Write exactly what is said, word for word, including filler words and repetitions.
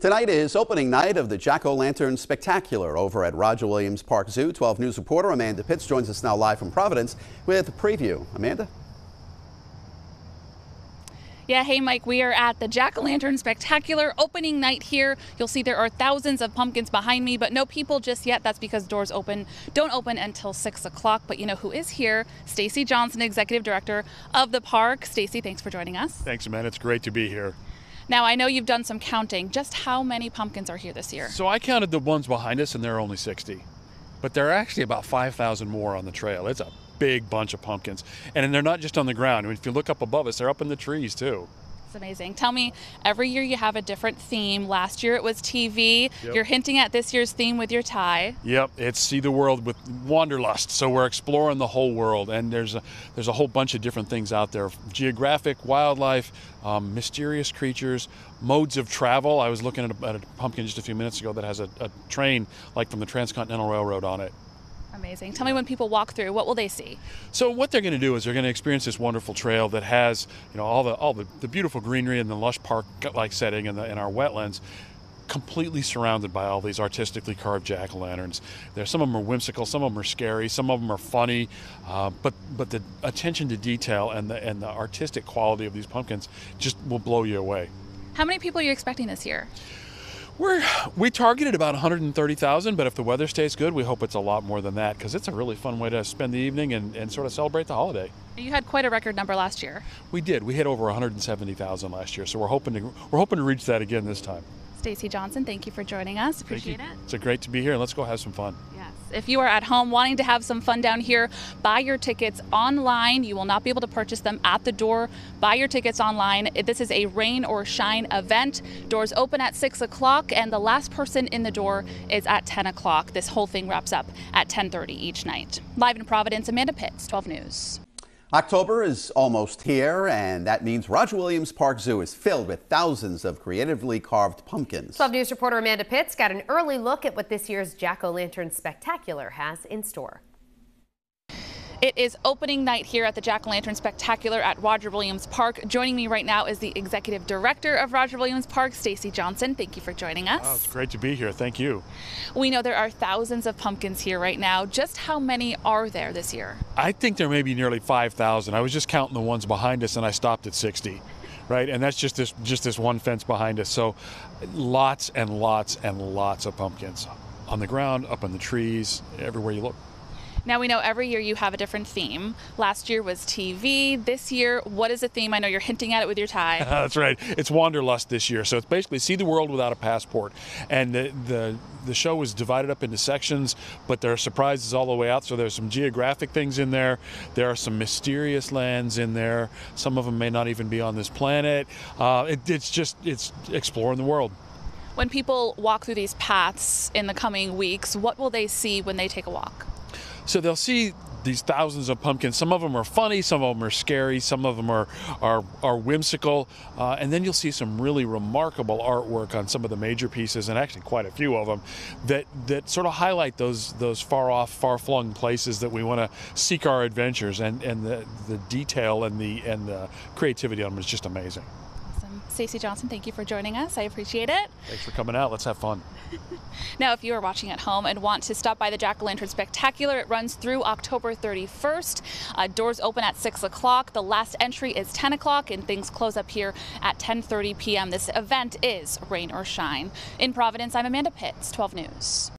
Tonight is opening night of the Jack-O-Lantern Spectacular over at Roger Williams Park Zoo. twelve News reporter Amanda Pitts joins us now live from Providence with a preview. Amanda? Yeah, hey Mike, we are at the Jack-O-Lantern Spectacular opening night here. You'll see there are thousands of pumpkins behind me, but no people just yet. That's because doors open don't open until six o'clock. But you know who is here? Stacey Johnson, Executive Director of the park. Stacey, thanks for joining us. Thanks, Amanda. It's great to be here. Now, I know you've done some counting. Just how many pumpkins are here this year? So I counted the ones behind us, and there are only sixty. But there are actually about five thousand more on the trail. It's a big bunch of pumpkins, and they're not just on the ground. I mean, if you look up above us, they're up in the trees too. It's amazing. Tell me, every year you have a different theme. Last year it was T V. Yep. You're hinting at this year's theme with your tie. Yep, it's see the world with Wanderlust. So we're exploring the whole world, and there's a, there's a whole bunch of different things out there: geographic, wildlife, um, mysterious creatures, modes of travel. I was looking at a, at a pumpkin just a few minutes ago that has a, a train like from the Transcontinental Railroad on it. Amazing. Tell me, when people walk through, what will they see? So what they're going to do is they're going to experience this wonderful trail that has, you know, all the all the, the beautiful greenery and the lush park-like setting and, the, and our wetlands, completely surrounded by all these artistically carved jack-o'-lanterns. There, some of them are whimsical, some of them are scary, some of them are funny, uh, but but the attention to detail and the and the artistic quality of these pumpkins just will blow you away. How many people are you expecting this year? We're, we targeted about one hundred thirty thousand, but if the weather stays good, we hope it's a lot more than that, because it's a really fun way to spend the evening and, and sort of celebrate the holiday. You had quite a record number last year. We did. We hit over one hundred seventy thousand last year, so we're hoping to we're hoping to reach that again this time. Stacey Johnson, thank you for joining us. Appreciate it. It's great to be here. Let's go have some fun. Yes. If you are at home wanting to have some fun down here, buy your tickets online. You will not be able to purchase them at the door. Buy your tickets online. This is a rain or shine event. Doors open at six o'clock, and the last person in the door is at ten o'clock. This whole thing wraps up at ten thirty each night. Live in Providence, Amanda Pitts, twelve News. October is almost here, and that means Roger Williams Park Zoo is filled with thousands of creatively carved pumpkins. twelve News reporter Amanda Pitts got an early look at what this year's Jack-O-Lantern Spectacular has in store. It is opening night here at the Jack-O-Lantern Spectacular at Roger Williams Park. Joining me right now is the Executive Director of Roger Williams Park, Stacey Johnson. Thank you for joining us. Oh, it's great to be here. Thank you. We know there are thousands of pumpkins here right now. Just how many are there this year? I think there may be nearly five thousand. I was just counting the ones behind us, and I stopped at sixty. Right, and that's just this just this one fence behind us. So lots and lots and lots of pumpkins on the ground, up in the trees, everywhere you look. Now, we know every year you have a different theme. Last year was T V. This year, what is the theme? I know you're hinting at it with your tie. That's right. It's Wanderlust this year. So it's basically see the world without a passport. And the, the, the show was divided up into sections, but there are surprises all the way out. So there's some geographic things in there. There are some mysterious lands in there. Some of them may not even be on this planet. Uh, it, it's just, it's exploring the world. When people walk through these paths in the coming weeks, what will they see when they take a walk? So they'll see these thousands of pumpkins. Some of them are funny, some of them are scary, some of them are are, are whimsical, uh, and then you'll see some really remarkable artwork on some of the major pieces, and actually quite a few of them, that that sort of highlight those those far off, far flung places that we want to seek our adventures, and and the the detail and the and the creativity on them is just amazing. Stacey Johnson, thank you for joining us. I appreciate it. Thanks for coming out. Let's have fun. Now, if you are watching at home and want to stop by the Jack-O-Lantern Spectacular, it runs through October thirty-first. Uh, doors open at six o'clock. The last entry is ten o'clock, and things close up here at ten thirty p m This event is Rain or Shine. In Providence, I'm Amanda Pitts, twelve News.